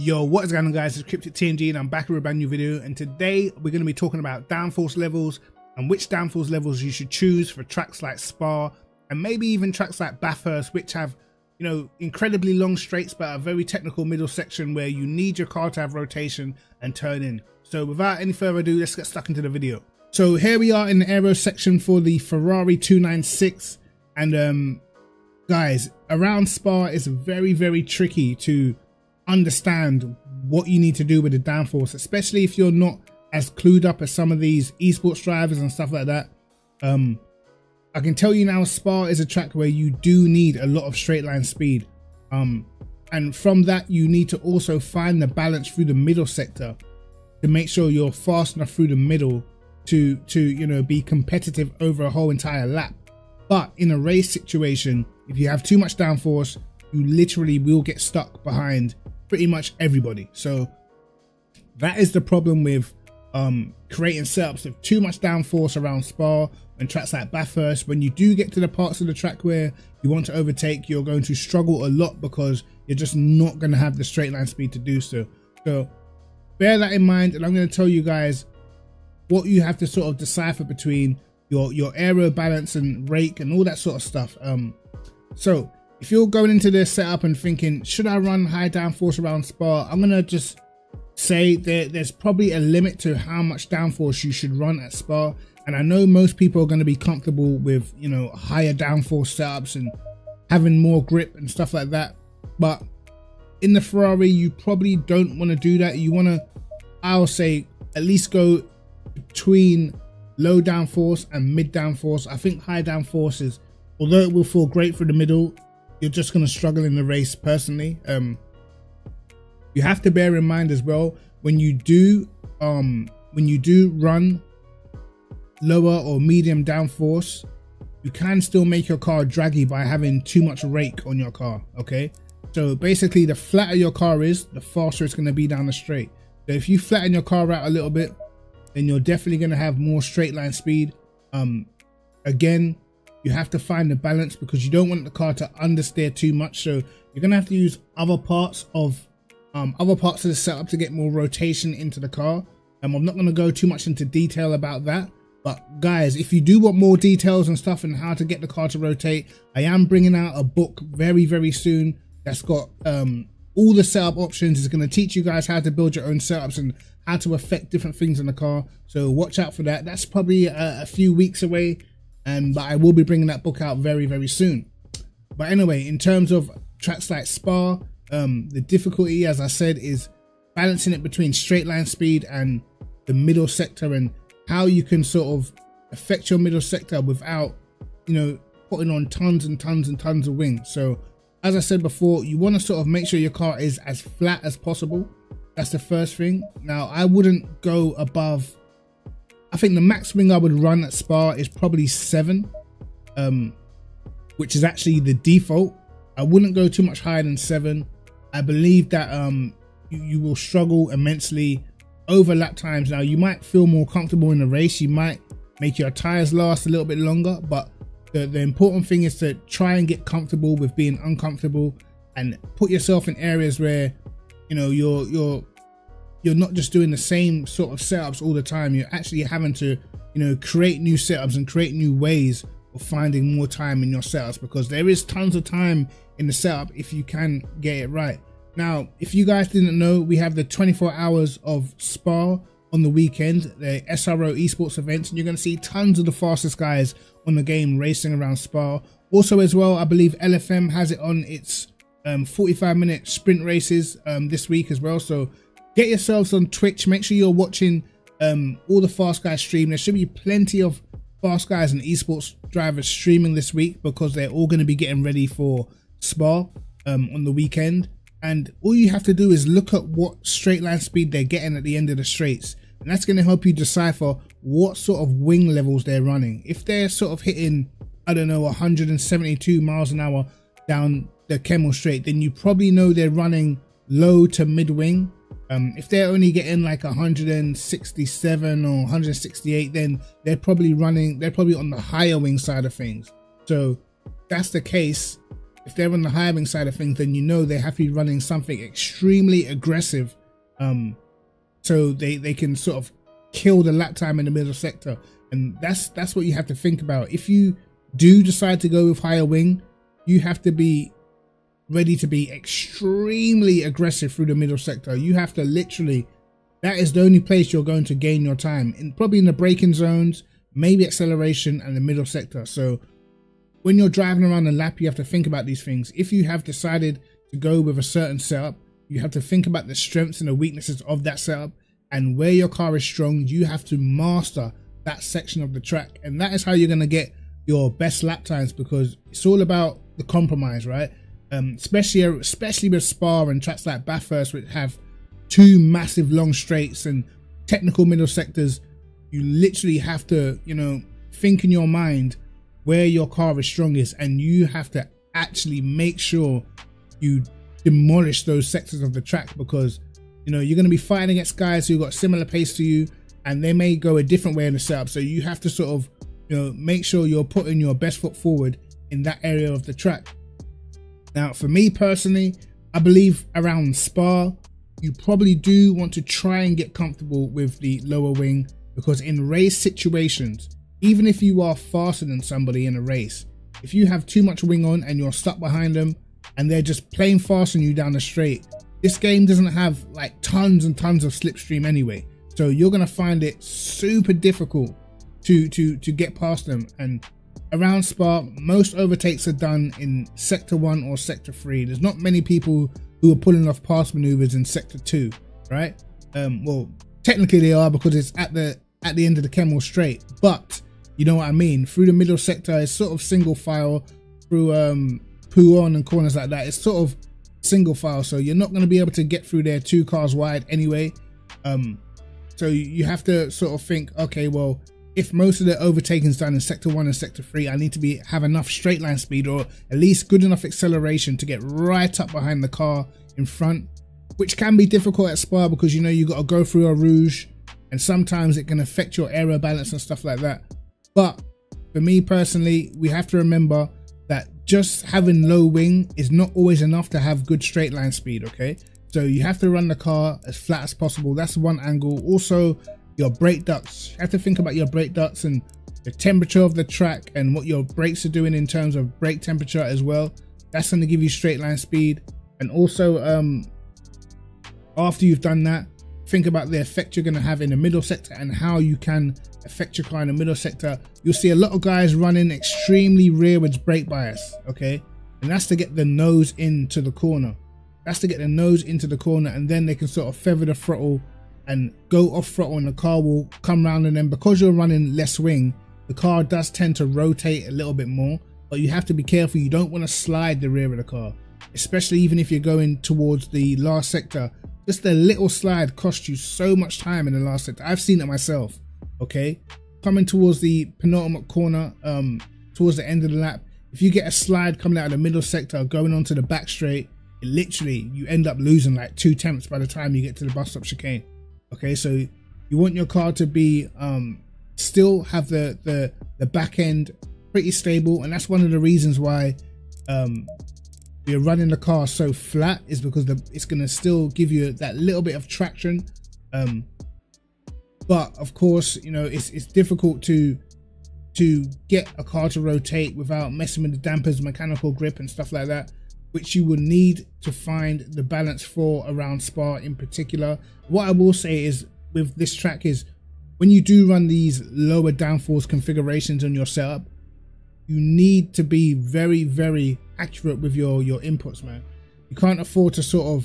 Yo, what is going on, guys? It's Kryptic TMG and I'm back with a brand new video, and today we're going to be talking about downforce levels and which downforce levels you should choose for tracks like Spa and maybe even tracks like Bathurst, which have, you know, incredibly long straights but a very technical middle section where you need your car to have rotation and turn in. So without any further ado, let's get stuck into the video. So here we are in the aero section for the Ferrari 296, and guys, around Spa is very tricky to understand what you need to do with the downforce, especially if you're not as clued up as some of these esports drivers and stuff like that. I can tell you now, Spa is a track where you do need a lot of straight line speed, and from that you need to also find the balance through the middle sector to make sure you're fast enough through the middle to you know, be competitive over a whole entire lap. But in a race situation, if you have too much downforce, you literally will get stuck behind pretty much everybody. So that is the problem with creating setups with too much downforce around Spa and tracks like Bathurst. When you do get to the parts of the track where you want to overtake, you're going to struggle a lot because you're just not going to have the straight line speed to do so. So bear that in mind, and I'm going to tell you guys what you have to sort of decipher between your aero balance and rake and all that sort of stuff. So if you're going into this setup and thinking, should I run high downforce around Spa? I'm going to just say there's probably a limit to how much downforce you should run at Spa. And I know most people are going to be comfortable with, you know, higher downforce setups and having more grip and stuff like that. But in the Ferrari, you probably don't want to do that. You want to, I'll say, at least go between low downforce and mid downforce. I think high downforce is, although it will feel great through the middle, you're just going to struggle in the race personally. You have to bear in mind as well, when you do run lower or medium downforce, you can still make your car draggy by having too much rake on your car. Okay, so basically the flatter your car is, the faster it's going to be down the straight. So if you flatten your car out a little bit, then you're definitely going to have more straight line speed. Again, you have to find the balance because you don't want the car to understeer too much. So you're going to have to use other parts of the setup to get more rotation into the car. I'm not going to go too much into detail about that. But guys, if you do want more details and stuff and how to get the car to rotate, I am bringing out a book very soon that's got all the setup options. It's going to teach you guys how to build your own setups and how to affect different things in the car. So watch out for that. That's probably a few weeks away. But I will be bringing that book out very soon. But anyway, in terms of tracks like Spa, the difficulty, as I said, is balancing it between straight line speed and the middle sector, and how you can sort of affect your middle sector without, you know, putting on tons and tons and tons of wing. So as I said before, you want to sort of make sure your car is as flat as possible. That's the first thing. Now, I wouldn't go above, I think the max wing I would run at Spa is probably 7, which is actually the default. I wouldn't go too much higher than 7. I believe that you will struggle immensely over lap times. Now, you might feel more comfortable in the race, you might make your tires last a little bit longer, but the important thing is to try and get comfortable with being uncomfortable and put yourself in areas where, you know, you're not just doing the same sort of setups all the time. You're actually having to, you know, create new setups and create new ways of finding more time in your setups, because there is tons of time in the setup if you can get it right. Now, if you guys didn't know, we have the 24 hours of Spa on the weekend, the SRO eSports events, and you're going to see tons of the fastest guys on the game racing around Spa. Also as well, I believe LFM has it on its 45-minute sprint races this week as well. So get yourselves on Twitch. Make sure you're watching all the fast guys stream. There should be plenty of fast guys and esports drivers streaming this week because they're all going to be getting ready for Spa on the weekend. And all you have to do is look at what straight line speed they're getting at the end of the straights, and that's going to help you decipher what sort of wing levels they're running. If they're sort of hitting, I don't know, 172 miles an hour down the Kemmel straight, then you probably know they're running low to mid wing. If they're only getting like 167 or 168, then they're probably on the higher wing side of things. So if that's the case, if they're on the hiring side of things, then you know they have to be running something extremely aggressive, so they can sort of kill the lap time in the middle sector. And that's what you have to think about. If you do decide to go with higher wing, you have to be ready to be extremely aggressive through the middle sector. You have to literally, that is the only place you're going to gain your time, in probably in the braking zones, maybe acceleration, and the middle sector. So when you're driving around the lap, you have to think about these things. If you have decided to go with a certain setup, you have to think about the strengths and the weaknesses of that setup, and where your car is strong, you have to master that section of the track. And that is how you're going to get your best lap times, because it's all about the compromise, right? Especially with Spa and tracks like Bathurst, which have two massive long straights and technical middle sectors. You literally have to, you know, think in your mind where your car is strongest, and you have to actually make sure you demolish those sectors of the track, because you know you're going to be fighting against guys who've got similar pace to you, and they may go a different way in the setup. So you have to sort of, you know, make sure you're putting your best foot forward in that area of the track. Now, for me personally, I believe around Spa, you probably do want to try and get comfortable with the lower wing, because in race situations, even if you are faster than somebody in a race, if you have too much wing on and you're stuck behind them and they're just plain faster than you down the straight, this game doesn't have like tons and tons of slipstream anyway. So you're going to find it super difficult to get past them. And around Spa, most overtakes are done in sector 1 or sector 3. There's not many people who are pulling off pass maneuvers in sector 2, right? Well, technically they are, because it's at the end of the Kemmel straight, but you know what I mean? Through the middle sector, it's sort of single file. Through Pouhon and corners like that, it's sort of single file, so you're not going to be able to get through there two cars wide anyway. So you have to sort of think, okay, well, if most of the overtaking is done in sector 1 and sector 3, I need to have enough straight line speed, or at least good enough acceleration to get right up behind the car in front, which can be difficult at Spa, because you know you got to go through Eau Rouge, and sometimes it can affect your aero balance and stuff like that. But for me personally, we have to remember that just having low wing is not always enough to have good straight line speed, okay? So you have to run the car as flat as possible. That's one angle. Also, your brake ducts, you have to think about your brake ducts and the temperature of the track and what your brakes are doing in terms of brake temperature as well. That's going to give you straight line speed. And also, after you've done that, think about the effect you're going to have in the middle sector and how you can affect your car in the middle sector. You'll see a lot of guys running extremely rearwards brake bias, okay? And that's to get the nose into the corner. That's to get the nose into the corner, and then they can sort of feather the throttle and go off throttle, and the car will come round. And then because you're running less wing, the car does tend to rotate a little bit more, but you have to be careful. You don't want to slide the rear of the car, especially even if you're going towards the last sector. Just a little slide costs you so much time in the last sector. I've seen it myself, okay? Coming towards the penultimate corner, towards the end of the lap, if you get a slide coming out of the middle sector going onto the back straight, literally you end up losing like 2 tenths by the time you get to the bus stop chicane. Okay, so you want your car to be still have the back end pretty stable, and that's one of the reasons why we're running the car so flat, is because it's going to still give you that little bit of traction. But of course, you know, it's difficult to get a car to rotate without messing with the dampers, mechanical grip and stuff like that, which you will need to find the balance for around Spa in particular. What I will say is with this track is, when you do run these lower downforce configurations on your setup, you need to be very, very accurate with your inputs, man. You can't afford to sort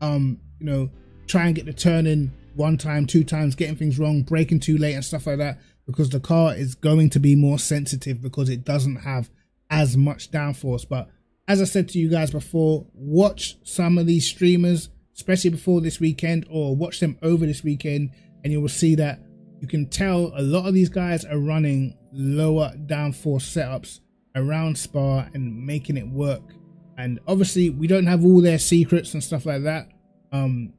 of, you know, try and get the turn in 1 time, 2 times, getting things wrong, braking too late and stuff like that, because the car is going to be more sensitive because it doesn't have as much downforce. But as I said to you guys before, watch some of these streamers, especially before this weekend, or watch them over this weekend, and you will see that you can tell a lot of these guys are running lower downforce setups around Spa and making it work. And obviously we don't have all their secrets and stuff like that.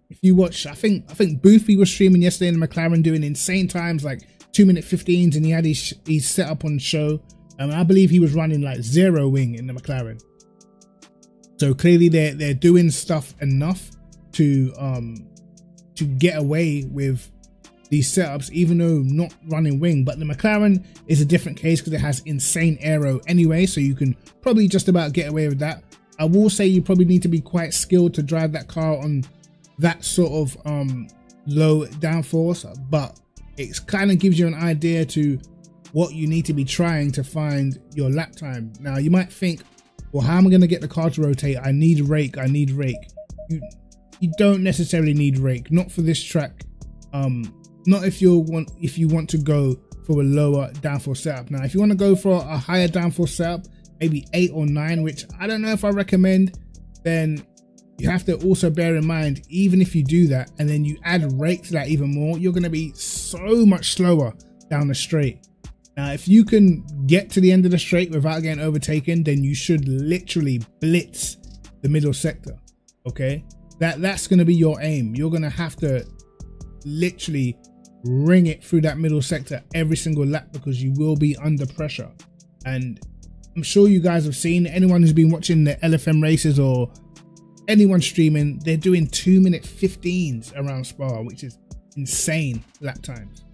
If you watch, I think Boofy was streaming yesterday in the McLaren doing insane times, like 2:15s, and he had his setup on show, and I believe he was running like 0 wing in the McLaren. So clearly they're doing stuff enough to get away with these setups, even though not running wing. But the McLaren is a different case because it has insane aero anyway, so you can probably just about get away with that. I will say you probably need to be quite skilled to drive that car on that sort of low downforce, but it kind of gives you an idea to what you need to be trying to find your lap time. Now you might think, well, how am I going to get the car to rotate? I need rake, I need rake. You don't necessarily need rake, not for this track, not if you want to go for a lower downforce setup. Now if you want to go for a higher downforce setup, maybe 8 or 9, which I don't know if I recommend, then you have to also bear in mind, even if you do that and then you add rake to that even more, you're going to be so much slower down the straight. Now if you can get to the end of the straight without getting overtaken, then you should literally blitz the middle sector. Okay, that's going to be your aim. You're going to have to literally ring it through that middle sector every single lap, because you will be under pressure. And I'm sure you guys have seen, anyone who's been watching the LFM races or anyone streaming, they're doing 2:15s around Spa, which is insane lap times,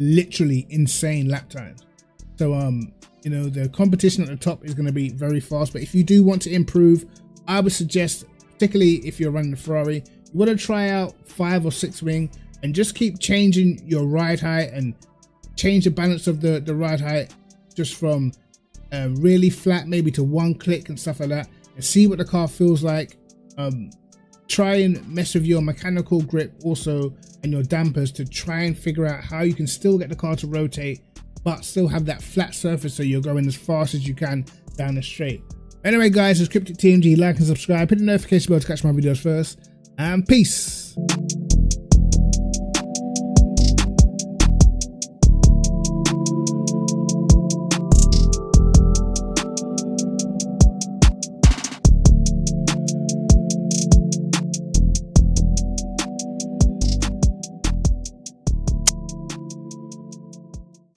literally insane lap times. So you know, the competition at the top is going to be very fast, but if you do want to improve, I would suggest, particularly if you're running the Ferrari, you want to try out 5 or 6 wing and just keep changing your ride height and change the balance of the ride height, just from really flat maybe to 1 click and stuff like that, and see what the car feels like. Try and mess with your mechanical grip also and your dampers to try and figure out how you can still get the car to rotate but still have that flat surface, so you're going as fast as you can down the straight. Anyway guys, it's Kryptic TMG. Like and subscribe, hit the notification bell to catch my videos first, and peace.